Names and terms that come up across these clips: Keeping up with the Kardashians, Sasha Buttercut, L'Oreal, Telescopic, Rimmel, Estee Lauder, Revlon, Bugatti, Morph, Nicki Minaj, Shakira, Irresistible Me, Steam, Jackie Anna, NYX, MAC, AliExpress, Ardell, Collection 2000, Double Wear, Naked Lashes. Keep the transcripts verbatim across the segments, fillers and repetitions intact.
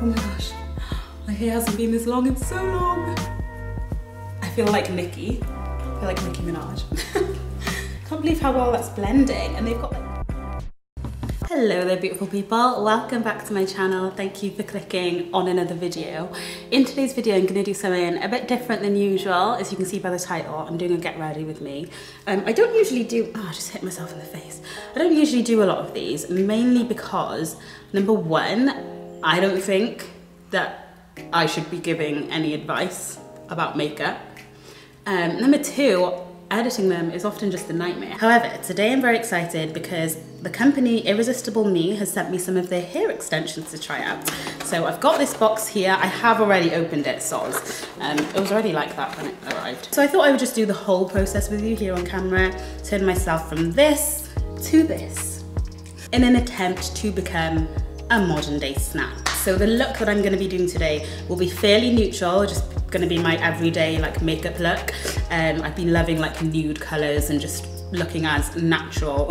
Oh my gosh, my hair hasn't been this long in so long. I feel like Nicki. I feel like Nicki Minaj. Can't believe how well that's blending, and they've got like... Hello there beautiful people, welcome back to my channel. Thank you for clicking on another video. In today's video I'm going to do something a bit different than usual. As you can see by the title, I'm doing a get ready with me. Um, I don't usually do, oh I just hit myself in the face. I don't usually do a lot of these, mainly because number one, I don't think that I should be giving any advice about makeup. Um, number two, editing them is often just a nightmare. However, today I'm very excited because the company Irresistible Me has sent me some of their hair extensions to try out. So I've got this box here. I have already opened it, soz. Um, it was already like that when it arrived. So I thought I would just do the whole process with you here on camera, turn myself from this to this in an attempt to become a modern day snack. So the look that I'm gonna be doing today will be fairly neutral, just gonna be my everyday like makeup look. Um, I've been loving like nude colors and just looking as natural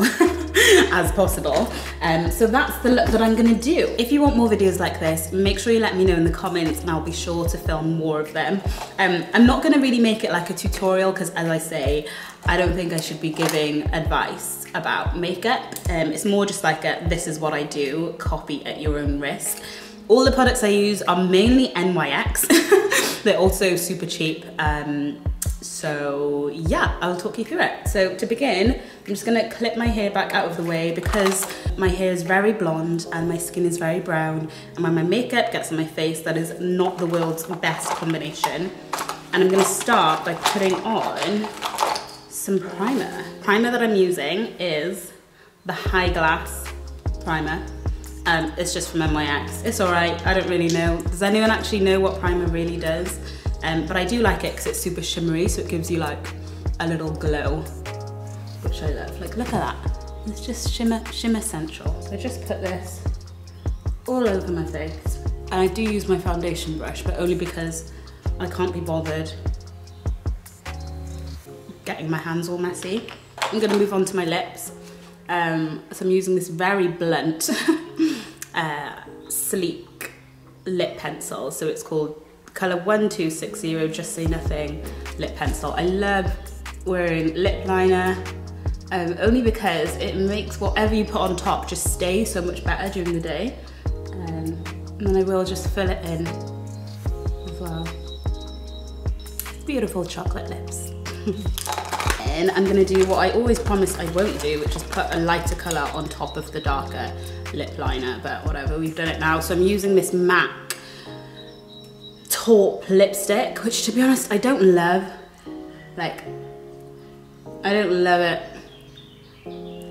as possible. Um, so that's the look that I'm gonna do. If you want more videos like this, make sure you let me know in the comments and I'll be sure to film more of them. Um, I'm not gonna really make it like a tutorial because as I say, I don't think I should be giving advice about makeup. Um, it's more just like a, this is what I do, copy at your own risk. All the products I use are mainly N Y X. They're also super cheap. Um, so yeah, I'll talk you through it. So to begin, I'm just gonna clip my hair back out of the way because my hair is very blonde and my skin is very brown. And when my makeup gets on my face, that is not the world's best combination. And I'm gonna start by putting on some primer. Primer that I'm using is the High Glass primer. Um, it's just from N Y X. It's all right, I don't really know. Does anyone actually know what primer really does? Um, but I do like it because it's super shimmery, so it gives you like a little glow, which I love. Like, look at that. It's just shimmer, shimmer central. So I just put this all over my face. And I do use my foundation brush, but only because I can't be bothered getting my hands all messy. I'm gonna move on to my lips. Um, so I'm using this very blunt, Uh, sleek lip pencil, so it's called color one two six zero Just Say Nothing lip pencil. I love wearing lip liner um, only because it makes whatever you put on top just stay so much better during the day, um, and then I will just fill it in as well. Beautiful chocolate lips. And I'm gonna do what I always promise I won't do, which is put a lighter color on top of the darker lip liner, but whatever, we've done it now. So I'm using this MAC taupe lipstick, which to be honest, I don't love. Like, I don't love it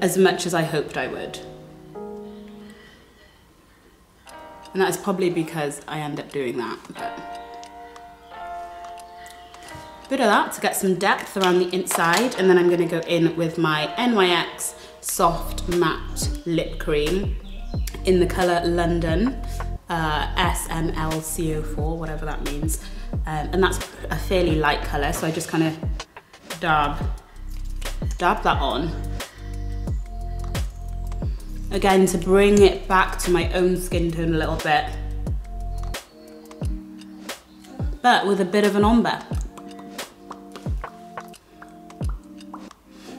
as much as I hoped I would. And that is probably because I end up doing that, but. Bit of that to get some depth around the inside, and then I'm gonna go in with my N Y X Soft Matte Lip Cream in the color London, uh, S M L C zero four, whatever that means. Um, and that's a fairly light color, so I just kind of dab, dab that on. Again, to bring it back to my own skin tone a little bit, but with a bit of an ombre.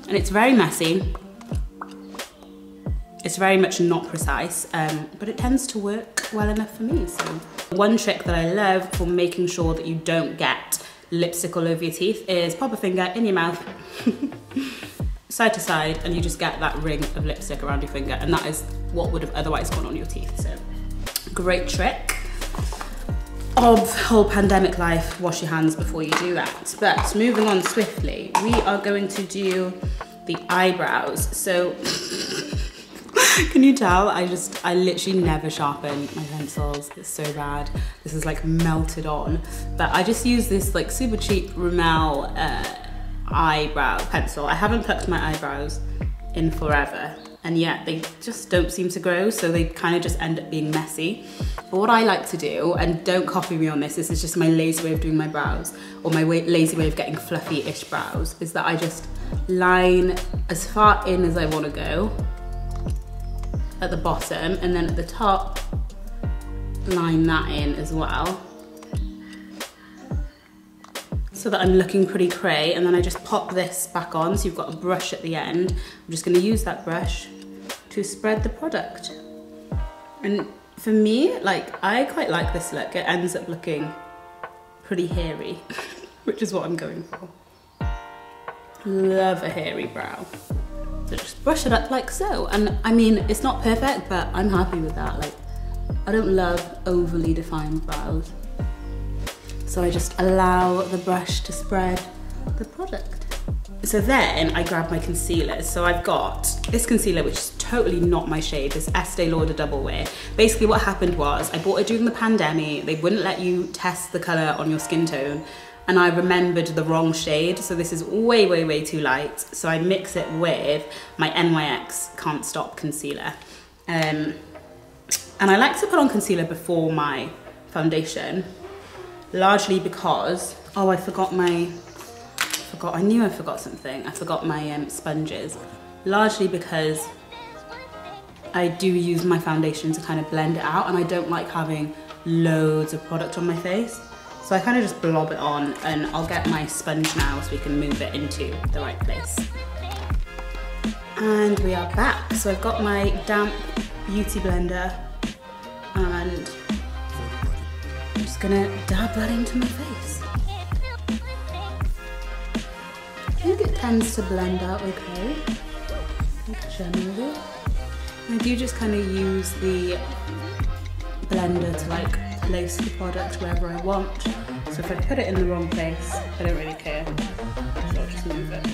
And it's very messy. It's very much not precise, um, but it tends to work well enough for me, so. One trick that I love for making sure that you don't get lipstick all over your teeth is pop a finger in your mouth, side to side, and you just get that ring of lipstick around your finger, and that is what would have otherwise gone on your teeth, so. Great trick of whole pandemic life, wash your hands before you do that. But moving on swiftly, we are going to do the eyebrows. So, can you tell? I just, I literally never sharpen my pencils. It's so bad. This is like melted on. But I just use this like super cheap Rimmel uh, eyebrow pencil. I haven't plucked my eyebrows in forever. And yet they just don't seem to grow, so they kind of just end up being messy. But what I like to do, and don't copy me on this, this is just my lazy way of doing my brows, or my way, lazy way of getting fluffy-ish brows, is that I just line as far in as I want to go at the bottom, and then at the top, line that in as well, so that I'm looking pretty cray. And then I just pop this back on, so you've got a brush at the end. I'm just gonna use that brush to spread the product. And for me, like, I quite like this look. It ends up looking pretty hairy, which is what I'm going for. Love a hairy brow. So just brush it up like so. And I mean, it's not perfect, but I'm happy with that. Like, I don't love overly defined brows. So I just allow the brush to spread the product. So then I grab my concealers. So I've got this concealer, which is totally not my shade, this Estee Lauder Double Wear. Basically what happened was I bought it during the pandemic. They wouldn't let you test the color on your skin tone. And I remembered the wrong shade, so this is way, way, way too light. So I mix it with my N Y X Can't Stop Concealer. Um, and I like to put on concealer before my foundation, largely because, oh, I forgot my, forgot, I knew I forgot something. I forgot my um, sponges, largely because I do use my foundation to kind of blend it out, and I don't like having loads of product on my face. So I kind of just blob it on, and I'll get my sponge now so we can move it into the right place. And we are back. So I've got my damp beauty blender and I'm just gonna dab that into my face. I think it tends to blend out okay, generally. I do just kind of use the blender to like place the product wherever I want. So if I put it in the wrong place, I don't really care. So I'll just move it.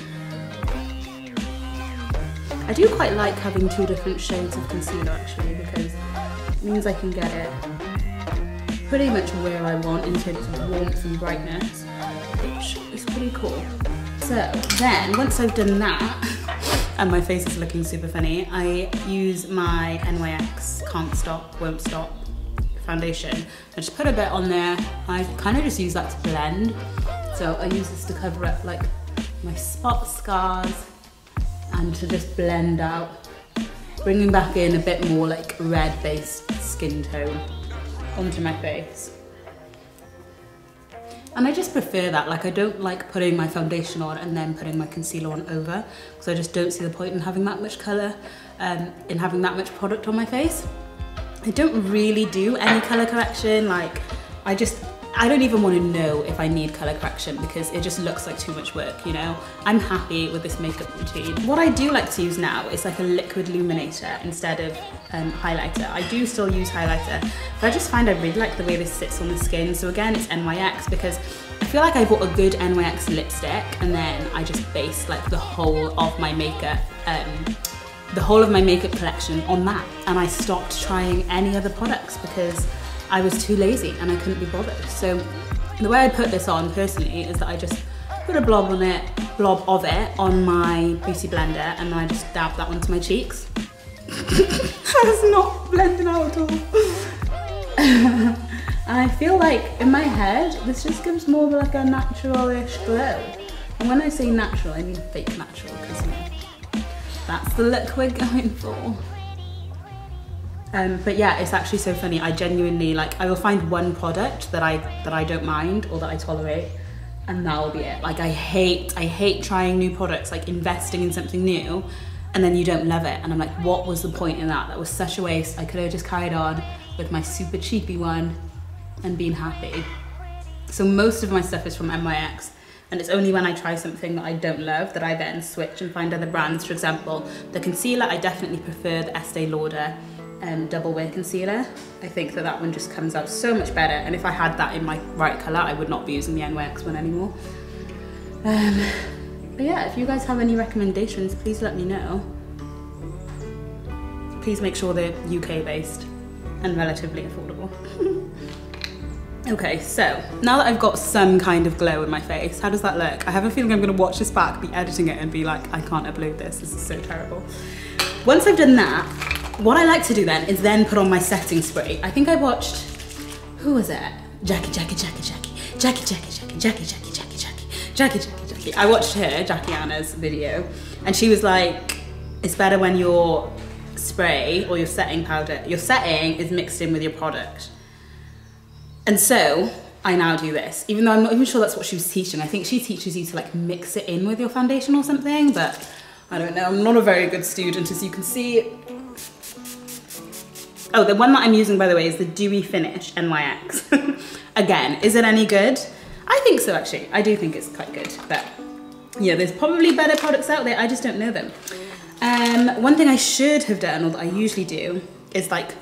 I do quite like having two different shades of concealer actually, because it means I can get it pretty much where I want in terms of warmth and brightness, which is pretty cool. So then, once I've done that, and my face is looking super funny, I use my N Y X Can't Stop, Won't Stop foundation. I just put a bit on there. I kind of just use that to blend. So I use this to cover up like my spot scars and to just blend out, bringing back in a bit more like red based skin tone onto my face. And I just prefer that. Like, I don't like putting my foundation on and then putting my concealer on over, because I just don't see the point in having that much colour, um, in having that much product on my face. I don't really do any colour correction. Like, I just, I don't even want to know if I need colour correction, because it just looks like too much work, you know? I'm happy with this makeup routine. What I do like to use now is like a liquid illuminator instead of um, highlighter. I do still use highlighter, but I just find I really like the way this sits on the skin. So again, it's N Y X, because I feel like I bought a good N Y X lipstick and then I just based like the whole of my makeup um, the whole of my makeup collection on that, and I stopped trying any other products because I was too lazy and I couldn't be bothered. So the way I put this on personally is that I just put a blob on it, blob of it on my beauty blender, and then I just dab that onto my cheeks. That's not blending out at all. And I feel like in my head this just gives more of like a naturalish glow. And when I say natural, I mean fake natural, because that's the look we're going for. Um, but yeah, it's actually so funny. I genuinely, like, I will find one product that I that I don't mind or that I tolerate, and that'll be it. Like, I hate, I hate trying new products, like investing in something new, and then you don't love it. And I'm like, what was the point in that? That was such a waste. I could have just carried on with my super cheapy one and been happy. So most of my stuff is from N Y X. And it's only when I try something that I don't love that I then switch and find other brands. For example, the concealer, I definitely prefer the Estee Lauder um, Double Wear Concealer. I think that that one just comes out so much better. And if I had that in my right colour, I would not be using the N Y X one anymore. Um, but yeah, if you guys have any recommendations, please let me know. Please make sure they're U K based and relatively affordable. Okay, so now that I've got some kind of glow in my face, how does that look? I have a feeling I'm gonna watch this back, be editing it, and be like, I can't upload this, this is so terrible. Once I've done that, what I like to do then is then put on my setting spray. I think I watched, who was it? Jackie, Jackie, Jackie, Jackie, Jackie, Jackie, Jackie, Jackie, Jackie, Jackie, Jackie, Jackie, Jackie, Jackie. I watched her, Jackie Anna's video, and she was like, it's better when your spray or your setting powder, your setting is mixed in with your product. And so I now do this, even though I'm not even sure that's what she was teaching. I think she teaches you to like mix it in with your foundation or something, but I don't know. I'm not a very good student, as you can see. Oh, the one that I'm using, by the way, is the Dewy Finish N Y X. Again, is it any good? I think so, actually. I do think it's quite good, but yeah, there's probably better products out there. I just don't know them. Um, one thing I should have done, or that I usually do, is like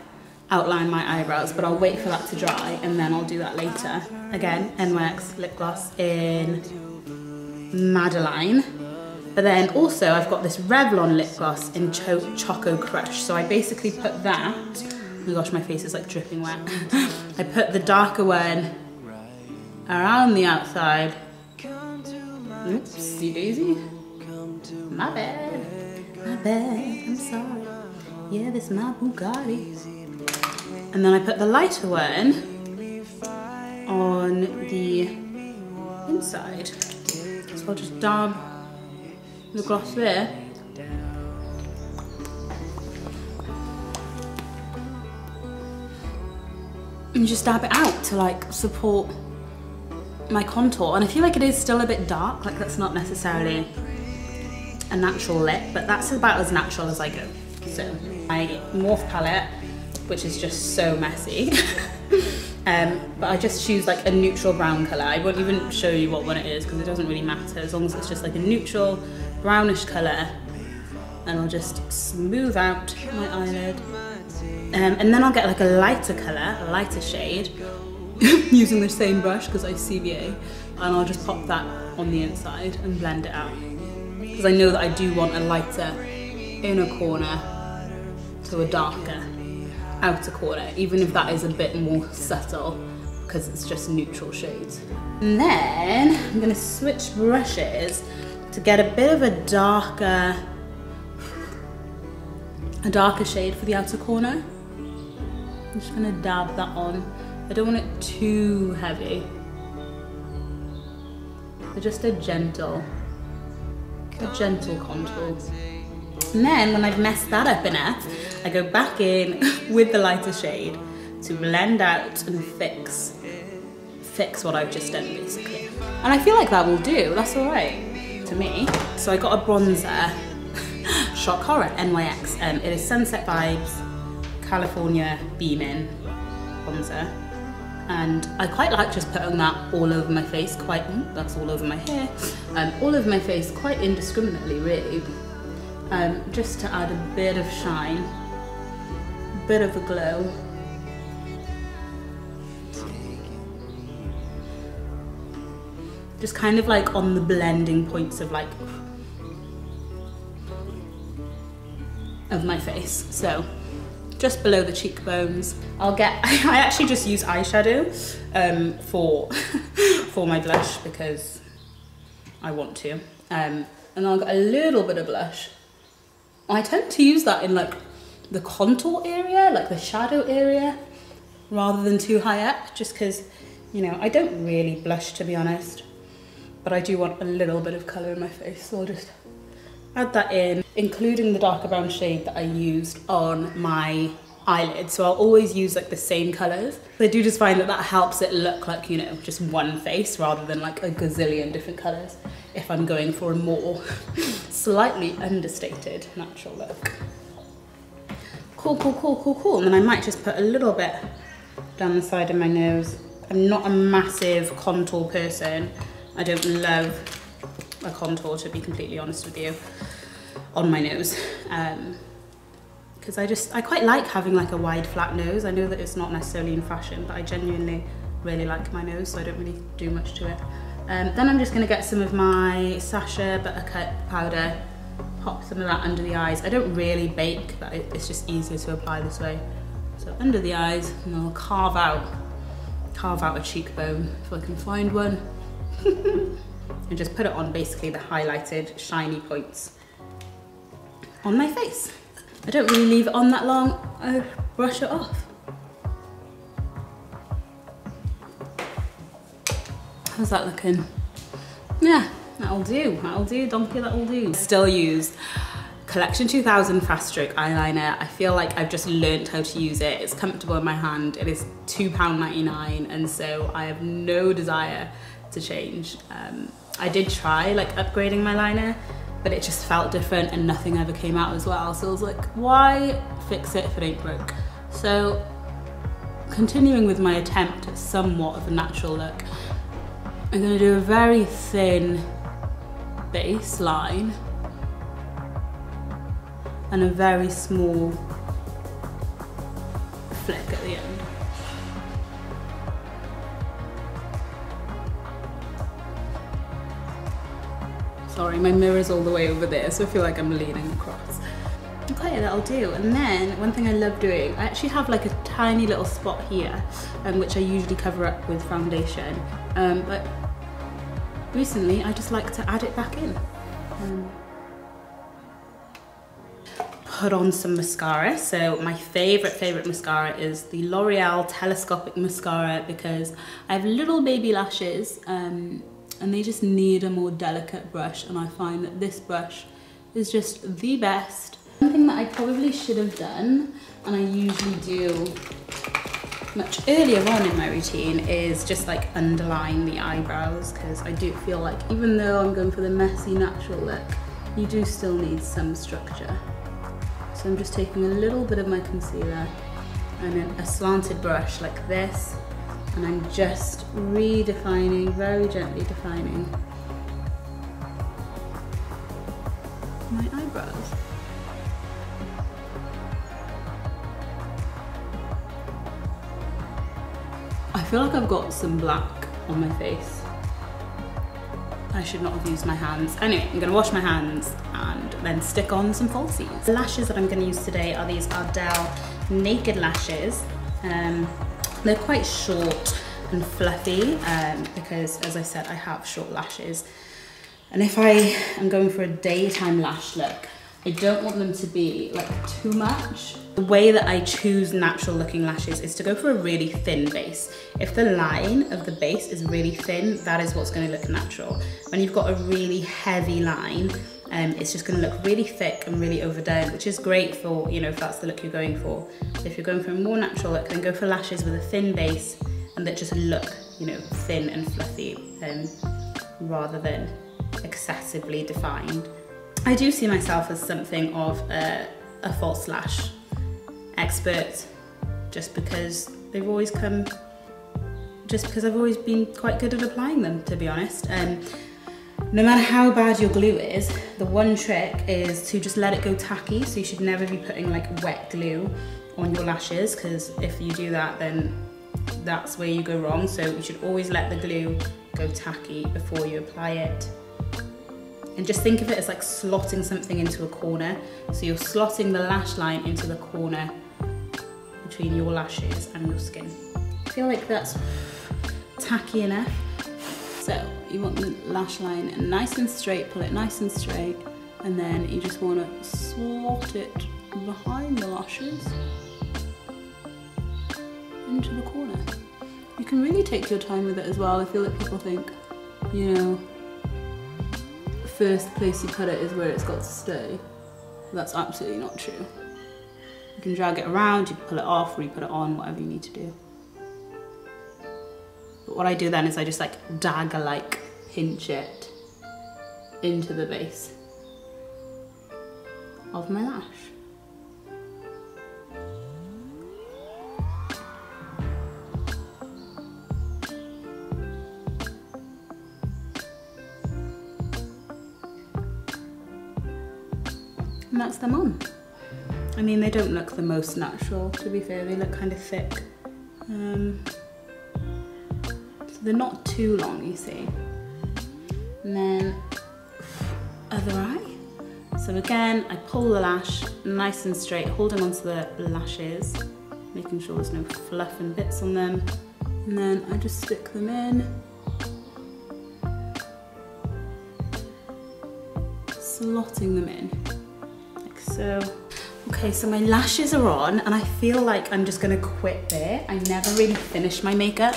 outline my eyebrows, but I'll wait for that to dry and then I'll do that later. Again, N Y X lip gloss in Madeline. But then also I've got this Revlon lip gloss in Cho Choco Crush. So I basically put that, oh my gosh, my face is like dripping wet. I put the darker one around the outside. Oopsie daisy. My bad. My bad. I'm sorry. Yeah, this is my Bugatti. And then I put the lighter one on the inside. So I'll just dab the gloss there. And just dab it out to like support my contour. And I feel like it is still a bit dark, like that's not necessarily a natural lip, but that's about as natural as I go. So my Morph palette, which is just so messy, um, but I just choose like a neutral brown colour. I won't even show you what one it is because it doesn't really matter, as long as it's just like a neutral brownish colour, and I'll just smooth out my eyelid, um, and then I'll get like a lighter colour, a lighter shade, using the same brush because I C B A, and I'll just pop that on the inside and blend it out, because I know that I do want a lighter inner corner to a darker outer corner, even if that is a bit more subtle because it's just neutral shades. And then I'm going to switch brushes to get a bit of a darker a darker shade for the outer corner. I'm just going to dab that on. I don't want it too heavy, but just a gentle, a gentle contour. And then when I've messed that up enough, I go back in with the lighter shade to blend out and fix, fix what I've just done basically. And I feel like that will do, that's all right to me. So I got a bronzer, shock horror, N Y X. Um, it is Sunset Vibes, California Beaming bronzer. And I quite like just putting that all over my face, quite, that's all over my hair, um, all over my face quite indiscriminately really, um, just to add a bit of shine, a bit of a glow. Just kind of like on the blending points of like, of my face, so. Just below the cheekbones. I'll get, I actually just use eyeshadow um, for, for my blush because I want to. Um, and I'll get a little bit of blush. I tend to use that in like the contour area, like the shadow area, rather than too high up, just because, you know, I don't really blush to be honest, but I do want a little bit of color in my face, so I'll just add that in, including the darker brown shade that I used on my eyelid. So I'll always use like the same colors. I do just find that that helps it look like, you know, just one face rather than like a gazillion different colors if I'm going for a more slightly understated natural look. Cool, cool, cool, cool, cool. And then I might just put a little bit down the side of my nose. I'm not a massive contour person. I don't love a contour, to be completely honest with you, on my nose, um because I just I quite like having like a wide flat nose. I know that it's not necessarily in fashion, but I genuinely really like my nose, so I don't really do much to it. Um, then I'm just going to get some of my Sasha Buttercut powder, pop some of that under the eyes. I don't really bake, but it's just easier to apply this way, so under the eyes, and I'll carve out carve out a cheekbone if I can find one. And just put it on basically the highlighted shiny points on my face. I don't really leave it on that long, I brush it off. How's that looking? Yeah, that'll do, that'll do, donkey, that'll do. Still use Collection two thousand Fast Stroke Eyeliner. I feel like I've just learnt how to use it. It's comfortable in my hand. It is two pounds ninety-nine, and so I have no desire to change. Um, I did try like upgrading my liner, but it just felt different and nothing ever came out as well. So I was like, why fix it if it ain't broke? So continuing with my attempt at somewhat of a natural look, I'm gonna do a very thin base line and a very small flick at the end. Sorry, my mirror's all the way over there, so I feel like I'm leaning across. Okay, that'll do. And then one thing I love doing, I actually have like a tiny little spot here, um, which I usually cover up with foundation, um, but recently I just like to add it back in. Um, put on some mascara. So my favorite favorite mascara is the L'Oreal Telescopic mascara, because I have little baby lashes, um, and they just need a more delicate brush, and I find that this brush is just the best. One thing that I probably should have done, and I usually do much earlier on in my routine, is just like underline the eyebrows, because I do feel like even though I'm going for the messy natural look, you do still need some structure. So I'm just taking a little bit of my concealer and then a slanted brush like this, and I'm just redefining, very gently defining my eyebrows. I feel like I've got some black on my face. I should not have used my hands. Anyway, I'm gonna wash my hands and then stick on some falsies. The lashes that I'm gonna use today are these Ardell Naked Lashes. Um, They're quite short and fluffy, um, because, as I said, I have short lashes. And if I am going for a daytime lash look, I don't want them to be like too much. The way that I choose natural looking lashes is to go for a really thin base. If the line of the base is really thin, that is what's gonna look natural. When you've got a really heavy line, Um, it's just going to look really thick and really overdone, which is great for, you know, if that's the look you're going for. So if you're going for a more natural look, then go for lashes with a thin base and that just look, you know, thin and fluffy, um, rather than excessively defined. I do see myself as something of a, a false lash expert, just because they've always come, just because I've always been quite good at applying them, to be honest. Um, No matter how bad your glue is, the one trick is to just let it go tacky, so you should never be putting like wet glue on your lashes, because if you do that, then that's where you go wrong. So you should always let the glue go tacky before you apply it. And just think of it as like slotting something into a corner. So you're slotting the lash line into the corner between your lashes and your skin. I feel like that's tacky enough. So you want the lash line nice and straight, pull it nice and straight, and then you just want to slot it behind the lashes into the corner. You can really take your time with it as well. I feel like people think, you know, the first place you put it is where it's got to stay. That's absolutely not true. You can drag it around, you can pull it off, or you put it on, whatever you need to do. But what I do then is I just like dagger-like pinch it into the base of my lash. And that's them on. I mean, they don't look the most natural, to be fair. They look kind of thick. Um, They're not too long, you see. And then, other eye. So again, I pull the lash nice and straight, holding onto the lashes, making sure there's no fluff and bits on them. And then I just stick them in. Slotting them in, like so. Okay, so my lashes are on, and I feel like I'm just gonna quit there. I never really finish my makeup.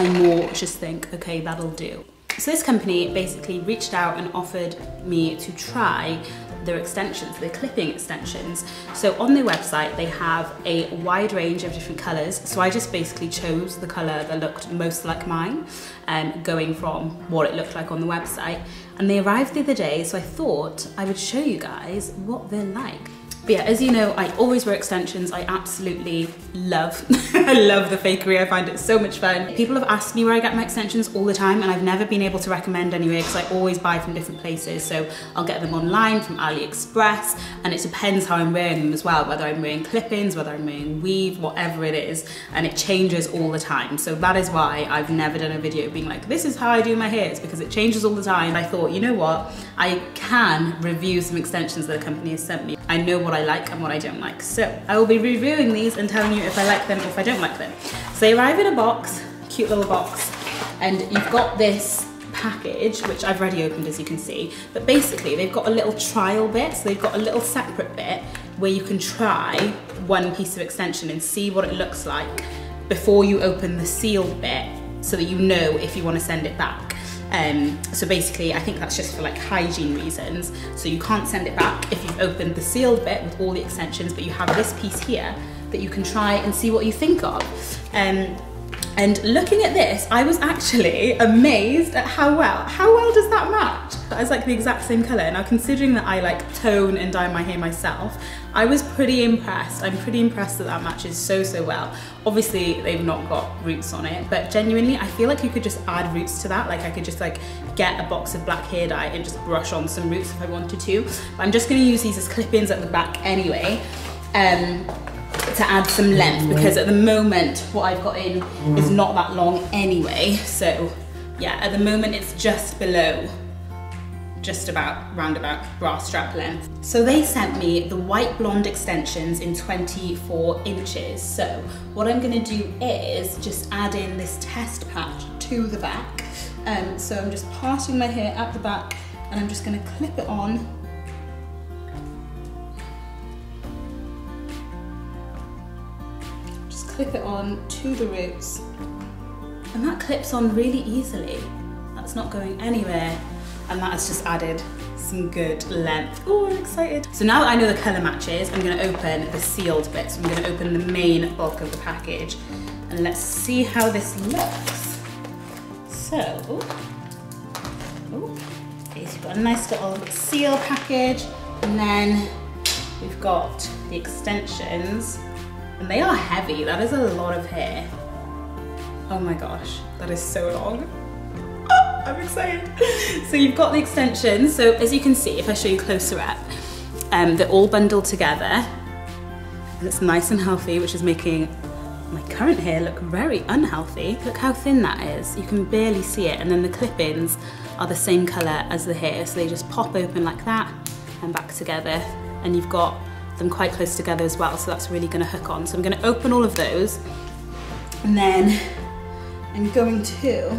I more just think, okay, that'll do. So this company basically reached out and offered me to try their extensions, their clipping extensions. So on their website, they have a wide range of different colors. So I just basically chose the color that looked most like mine, um, going from what it looked like on the website. And they arrived the other day, so I thought I would show you guys what they're like. But yeah, as you know, I always wear extensions. I absolutely love, I love the fakery. I find it so much fun. People have asked me where I get my extensions all the time, and I've never been able to recommend anywhere because I always buy from different places. So I'll get them online from AliExpress, and it depends how I'm wearing them as well, whether I'm wearing clip-ins, whether I'm wearing weave, whatever it is, and it changes all the time. So that is why I've never done a video being like, this is how I do my hair. It's because it changes all the time. I thought, you know what? I can review some extensions that a company has sent me. I know what I like and what I don't like. So I will be reviewing these and telling you if I like them or if I don't like them. So they arrive in a box, cute little box, and you've got this package, which I've already opened as you can see, but basically they've got a little trial bit, so they've got a little separate bit where you can try one piece of extension and see what it looks like before you open the sealed bit so that you know if you want to send it back. Um, so basically I think that's just for like hygiene reasons, so you can't send it back if you've opened the sealed bit with all the extensions, but you have this piece here that you can try and see what you think of. Um, and looking at this, I was actually amazed at how well, how well does that match? That is like the exact same colour. Now considering that I like tone and dye my hair myself, I was pretty impressed. I'm pretty impressed that that matches so, so well. Obviously, they've not got roots on it, but genuinely, I feel like you could just add roots to that. Like I could just like get a box of black hair dye and just brush on some roots if I wanted to. But I'm just gonna use these as clip-ins at the back anyway, um, to add some length, because at the moment, what I've got in is not that long anyway. So yeah, at the moment, it's just below, just about roundabout bra strap length. So they sent me the white blonde extensions in twenty-four inches. So what I'm gonna do is just add in this test patch to the back. Um, so I'm just parting my hair at the back and I'm just gonna clip it on. Just clip it on to the roots. And that clips on really easily. That's not going anywhere. And that has just added some good length. Oh, I'm excited. So now that I know the colour matches, I'm gonna open the sealed bit. So I'm gonna open the main bulk of the package and let's see how this looks. So, oh, okay, so we've got a nice little seal package, and then we've got the extensions, and they are heavy. That is a lot of hair. Oh my gosh, that is so long. I'm excited. So you've got the extensions. So as you can see, if I show you closer up, um, they're all bundled together. And it's nice and healthy, which is making my current hair look very unhealthy. Look how thin that is. You can barely see it. And then the clip-ins are the same color as the hair. So they just pop open like that and back together. And you've got them quite close together as well. So that's really gonna hook on. So I'm gonna open all of those. And then I'm going to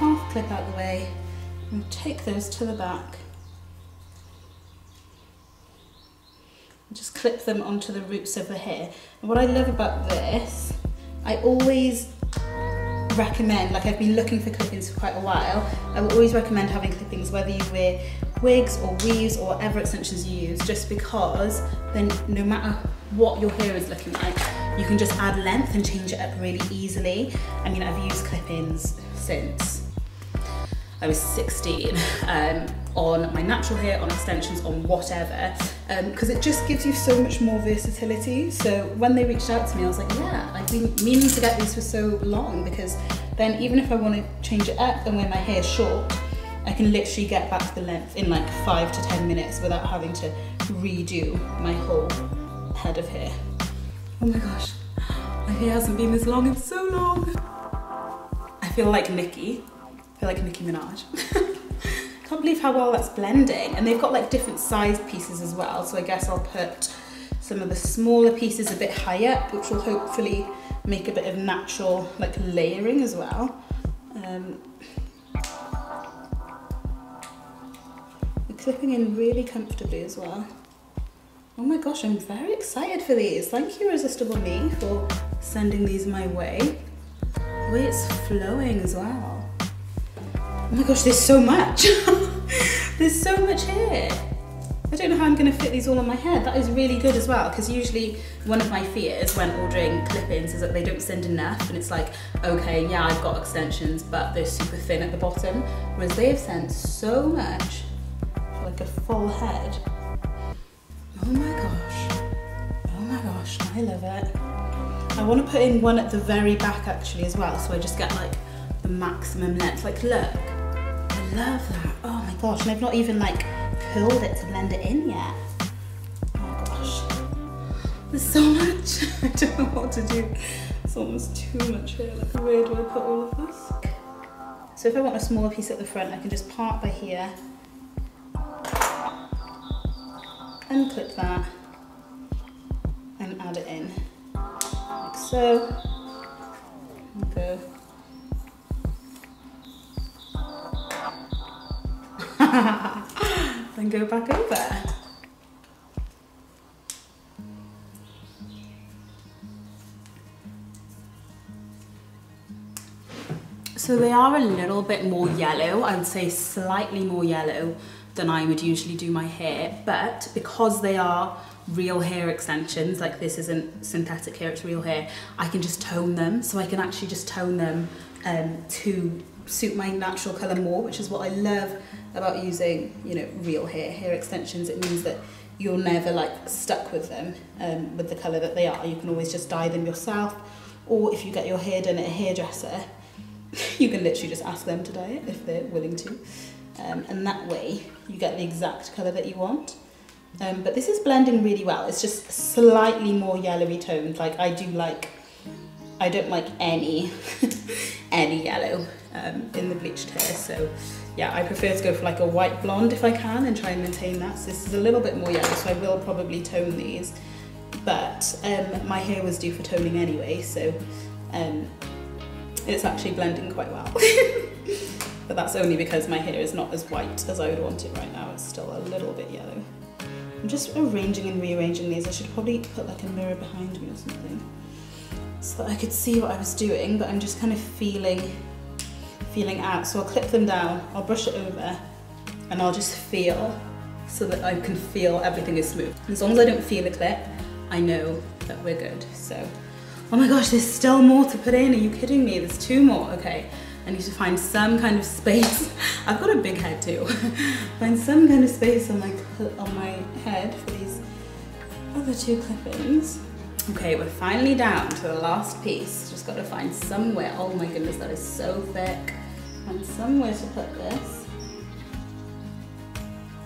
half clip out the way and take those to the back and just clip them onto the roots of the hair. And what I love about this, I always recommend, like I've been looking for clippings for quite a while, I will always recommend having clippings whether you wear wigs or weaves or whatever extensions you use, just because then no matter what your hair is looking like, you can just add length and change it up really easily. I mean, I've used clip-ins since I was sixteen, um, on my natural hair, on extensions, on whatever, because um, it just gives you so much more versatility. So when they reached out to me, I was like, yeah, I've been meaning to get these for so long, because then even if I want to change it up and wear my hair short, I can literally get back to the length in like five to ten minutes without having to redo my whole head of hair. Oh my gosh, my hair hasn't been this long in so long. I feel like Nicki, I feel like Nicki Minaj. Can't believe how well that's blending. And they've got like different size pieces as well, so I guess I'll put some of the smaller pieces a bit high up, which will hopefully make a bit of natural like layering as well. Um, clipping in really comfortably as well. Oh my gosh, I'm very excited for these. Thank you, Irresistible Me, for sending these my way. The way it's flowing as well. Oh my gosh, there's so much. There's so much here. I don't know how I'm gonna fit these all on my head. That is really good as well, because usually one of my fears when ordering clip-ins is that they don't send enough, and it's like, okay, yeah, I've got extensions, but they're super thin at the bottom, whereas they have sent so much, like a full head. Oh my gosh, oh my gosh, I love it. I wanna put in one at the very back actually as well, so I just get like the maximum length. Like look, I love that, oh my gosh, and I've not even like pulled it to blend it in yet. Oh my gosh, there's so much, I don't know what to do. It's almost too much here, like where do I put all of this? So if I want a smaller piece at the front, I can just part by here, unclip that, and add it in, like so. There we go. Then go back over. So they are a little bit more yellow, I would say slightly more yellow than I would usually do my hair, but because they are real hair extensions, like this isn't synthetic hair, it's real hair, I can just tone them, so I can actually just tone them um, to suit my natural colour more, which is what I love about using, you know, real hair, hair extensions. It means that you're never like stuck with them, um, with the colour that they are. You can always just dye them yourself, or if you get your hair done at a hairdresser, you can literally just ask them to dye it if they're willing to. Um, and that way you get the exact colour that you want. Um, but this is blending really well. It's just slightly more yellowy toned. Like I do like, I don't like any, any yellow um, in the bleached hair. So yeah, I prefer to go for like a white blonde if I can and try and maintain that. So this is a little bit more yellow, so I will probably tone these. But um, my hair was due for toning anyway, so um, it's actually blending quite well. But that's only because my hair is not as white as I would want it right now. It's still a little bit yellow. I'm just arranging and rearranging these. I should probably put like a mirror behind me or something so that I could see what I was doing, but I'm just kind of feeling feeling out. So I'll clip them down, I'll brush it over, and I'll just feel so that I can feel everything is smooth. As long as I don't feel a clip, I know that we're good. So, oh my gosh, there's still more to put in. Are you kidding me? There's two more. Okay, I need to find some kind of space. I've got a big head too. Find some kind of space on my, on my head for these other two clip-ins. Okay, we're finally down to the last piece. Just got to find somewhere. Oh my goodness, that is so thick. Find somewhere to put this.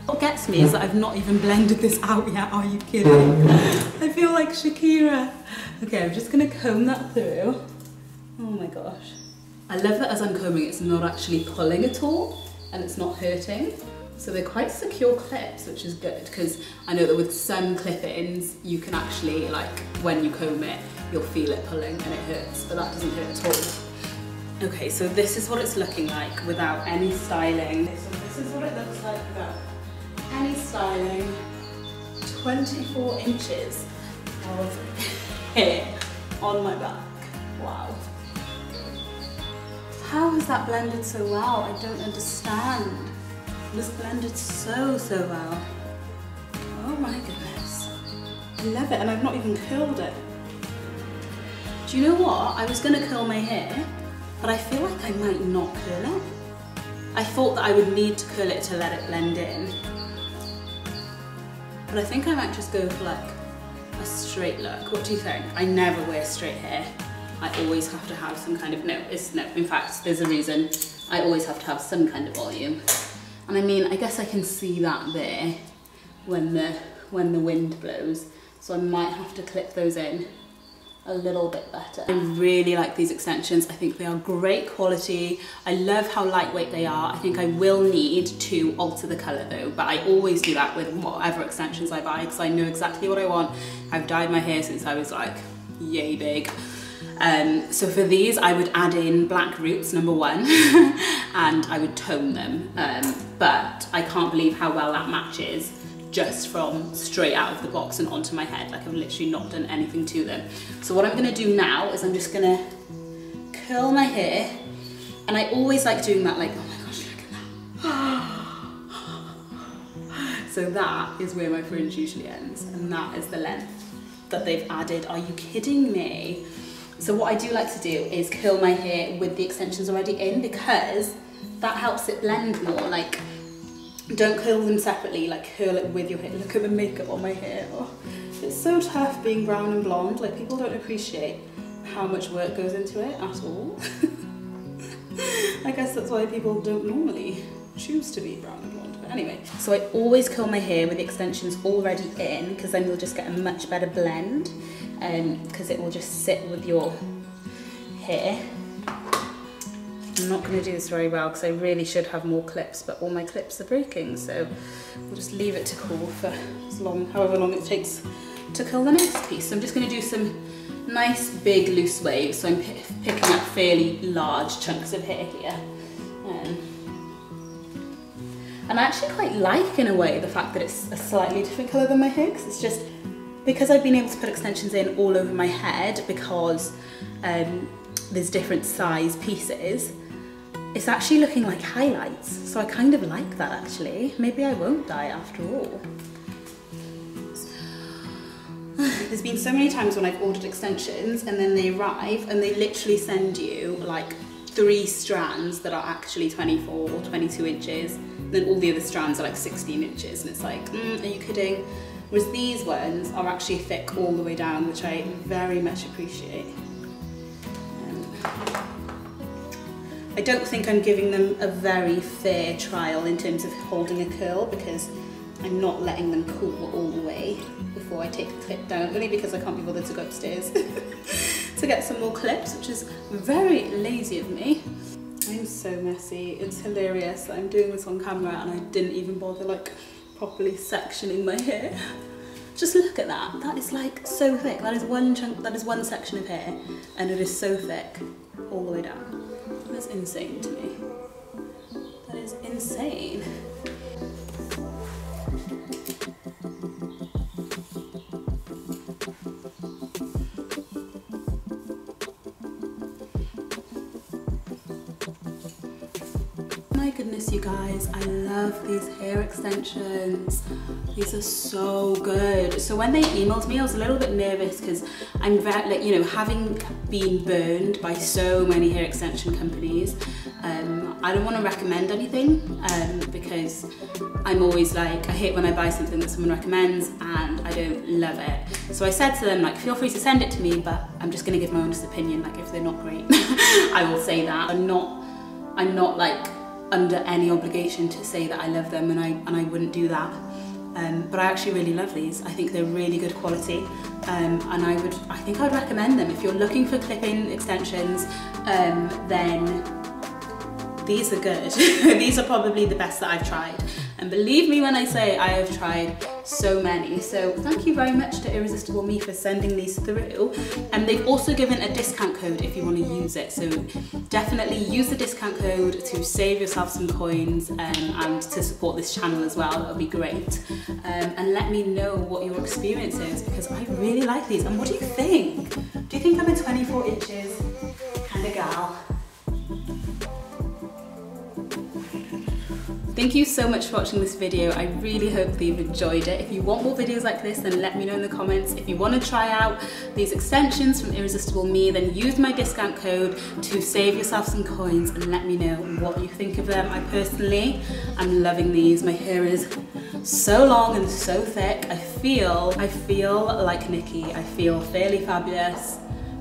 What gets me is that I've not even blended this out yet. Are you kidding? I feel like Shakira. Okay, I'm just gonna comb that through. Oh my gosh. I love that as I'm combing, it's not actually pulling at all and it's not hurting. So they're quite secure clips, which is good, because I know that with some clip-ins, you can actually, like, when you comb it, you'll feel it pulling and it hurts, but that doesn't hurt at all. Okay, so this is what it's looking like without any styling. This, this is what it looks like without any styling. twenty-four inches of hair on my back. Wow. How has that blended so well? I don't understand. This blended so, so well. Oh my goodness. I love it, and I've not even curled it. Do you know what? I was gonna curl my hair, but I feel like I might not curl it. I thought that I would need to curl it to let it blend in. But I think I might just go for like a straight look. What do you think? I never wear straight hair. I always have to have some kind of, no, it's no, in fact, there's a reason. I always have to have some kind of volume. And I mean, I guess I can see that there when the, when the wind blows. So I might have to clip those in a little bit better. I really like these extensions. I think they are great quality. I love how lightweight they are. I think I will need to alter the color though, but I always do that with whatever extensions I buy because I know exactly what I want. I've dyed my hair since I was like, yay big. Um, so for these, I would add in black roots, number one, and I would tone them. Um, but I can't believe how well that matches just from straight out of the box and onto my head. Like I've literally not done anything to them. So what I'm gonna do now is I'm just gonna curl my hair. And I always like doing that, like, oh my gosh, look So that is where my fringe usually ends, and that is the length that they've added. Are you kidding me? So what I do like to do is curl my hair with the extensions already in, because that helps it blend more. Like, don't curl them separately, like curl it with your hair. Look at the makeup on my hair. Oh, it's so tough being brown and blonde. Like, people don't appreciate how much work goes into it at all. I guess that's why people don't normally choose to be brown and blonde, but anyway. So I always curl my hair with the extensions already in, because then you'll just get a much better blend, because um, it will just sit with your hair. I'm not going to do this very well because I really should have more clips, but all my clips are breaking, so we'll just leave it to cool for as long, however long it takes to curl the next piece. So I'm just going to do some nice big loose waves, so I'm picking up fairly large chunks of hair here. Um, and I actually quite like, in a way, the fact that it's a slightly different colour than my hair, because it's just, because I've been able to put extensions in all over my head, because um, there's different size pieces, it's actually looking like highlights, so I kind of like that actually. Maybe I won't dye after all. There's been so many times when I've ordered extensions and then they arrive and they literally send you like three strands that are actually twenty-four or twenty-two inches, and then all the other strands are like sixteen inches, and it's like, mm, are you kidding? Whereas these ones are actually thick all the way down, which I very much appreciate. I don't think I'm giving them a very fair trial in terms of holding a curl, because I'm not letting them cool all the way before I take the clip down, only because I can't be bothered to go upstairs to get some more clips, which is very lazy of me. I'm so messy. It's hilarious that I'm doing this on camera and I didn't even bother like properly sectioning my hair. Just look at that. That is like so thick. That is one chunk, that is one section of hair, and it is so thick all the way down. That's insane to me. That is insane. My goodness, you guys, I love these hair extensions. These are so good. So when they emailed me, I was a little bit nervous because I'm very, like, you know, having been burned by so many hair extension companies, um, I don't want to recommend anything um, because I'm always like, I hate when I buy something that someone recommends and I don't love it. So I said to them, like, feel free to send it to me, but I'm just going to give my honest opinion. Like, if they're not great, I will say that. I'm not, I'm not like under any obligation to say that I love them, and I, and I wouldn't do that. Um, but I actually really love these. I think they're really good quality, um, and I would, I think I'd recommend them. If you're looking for clip-in extensions, um, then these are good. These are probably the best that I've tried. And believe me when I say I have tried so many. So thank you very much to Irresistible Me for sending these through. And they've also given a discount code if you want to use it. So definitely use the discount code to save yourself some coins um, and to support this channel as well. That would be great. Um, and let me know what your experience is, because I really like these. And what do you think? Do you think I'm a twenty-four inches kind of gal? Thank you so much for watching this video. I really hope that you've enjoyed it. If you want more videos like this, then let me know in the comments. If you want to try out these extensions from Irresistible Me, then use my discount code to save yourself some coins, and let me know what you think of them. I personally am loving these. My hair is so long and so thick. I feel, I feel like Nicki. I feel fairly fabulous.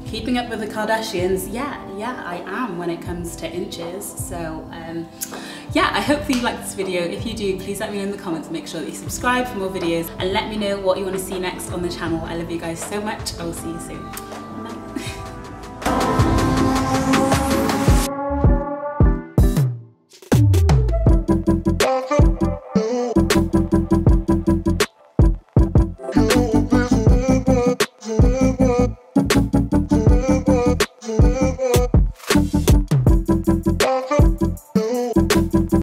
Keeping Up with the Kardashians, yeah, yeah, I am when it comes to inches. So, um, yeah, I hope that you liked this video. If you do, please let me know in the comments. Make sure that you subscribe for more videos, and let me know what you want to see next on the channel. I love you guys so much. I will see you soon. Bye.